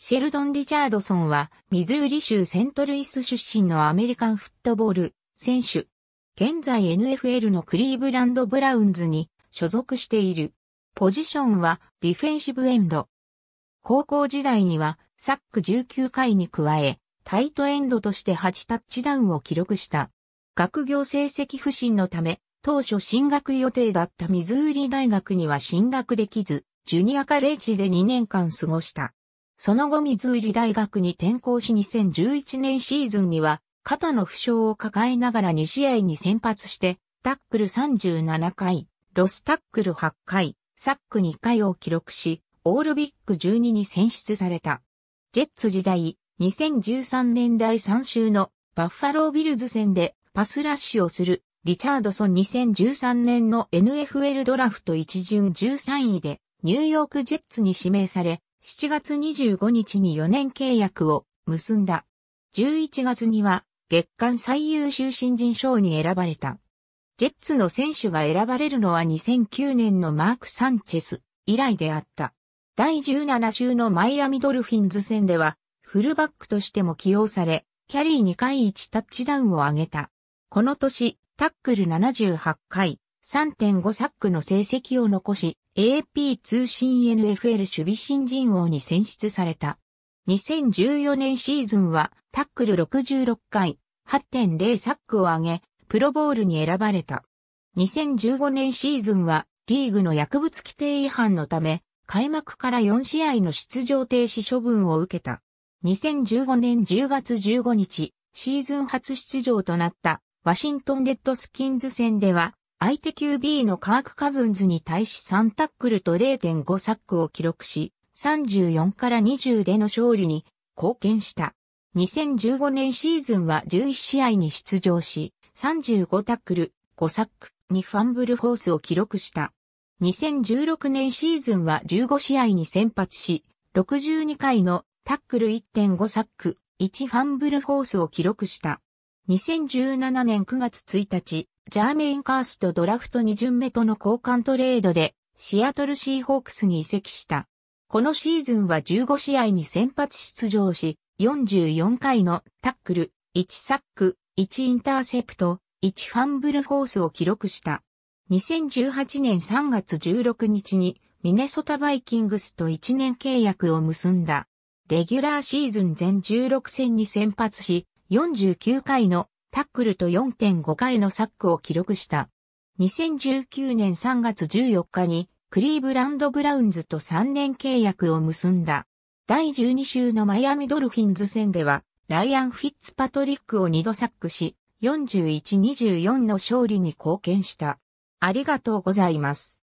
シェルドン・リチャードソンは、ミズーリ州セントルイス出身のアメリカンフットボール選手。現在 NFL のクリーブランド・ブラウンズに所属している。ポジションはディフェンシブエンド。高校時代には、サック19回に加え、タイトエンドとして8タッチダウンを記録した。学業成績不振のため、当初進学予定だったミズーリ大学には進学できず、ジュニアカレッジで2年間過ごした。その後ミズーリ大学に転校し2011年シーズンには肩の負傷を抱えながら2試合に先発してタックル37回、ロスタックル8回、サック2回を記録し、オールビッグ12に選出された。ジェッツ時代2013年第3週のバッファロービルズ戦でパスラッシュをするリチャードソン2013年の NFL ドラフト1巡13位でニューヨークジェッツに指名され、7月25日に4年契約を結んだ。11月には月間最優秀新人賞に選ばれた。ジェッツの選手が選ばれるのは2009年のマーク・サンチェス以来であった。第17週のマイアミドルフィンズ戦ではフルバックとしても起用され、キャリー2回1タッチダウンを挙げた。この年、タックル78回、3.5 サックの成績を残し、AP 通信 NFL 守備新人王に選出された。2014年シーズンはタックル66回、8.0 サックを挙げ、プロボウルに選ばれた。2015年シーズンはリーグの薬物規定違反のため、開幕から4試合の出場停止処分を受けた。2015年10月15日、シーズン初出場となったワシントン・レッドスキンズ戦では、相手 QB のカーク・カズンズに対し3タックルと 0.5 サックを記録し、34から20での勝利に貢献した。2015年シーズンは11試合に出場し、35タックル、5サック、2ファンブルフォースを記録した。2016年シーズンは15試合に先発し、62回のタックル 1.5 サック、1ファンブルフォースを記録した。2017年9月1日、ジャーメイン・カースとドラフト2巡目との交換トレードでシアトルシーホークスに移籍した。このシーズンは15試合に先発出場し、44回のタックル、1サック、1インターセプト、1ファンブルフォースを記録した。2018年3月16日にミネソタバイキングスと1年契約を結んだ。レギュラーシーズン全16戦に先発し、49回のタックルと 4.5 回のサックを記録した。2019年3月14日にクリーブランド・ブラウンズと3年契約を結んだ。第12週のマイアミドルフィンズ戦ではライアン・フィッツパトリックを2度サックし、41-24 の勝利に貢献した。ありがとうございます。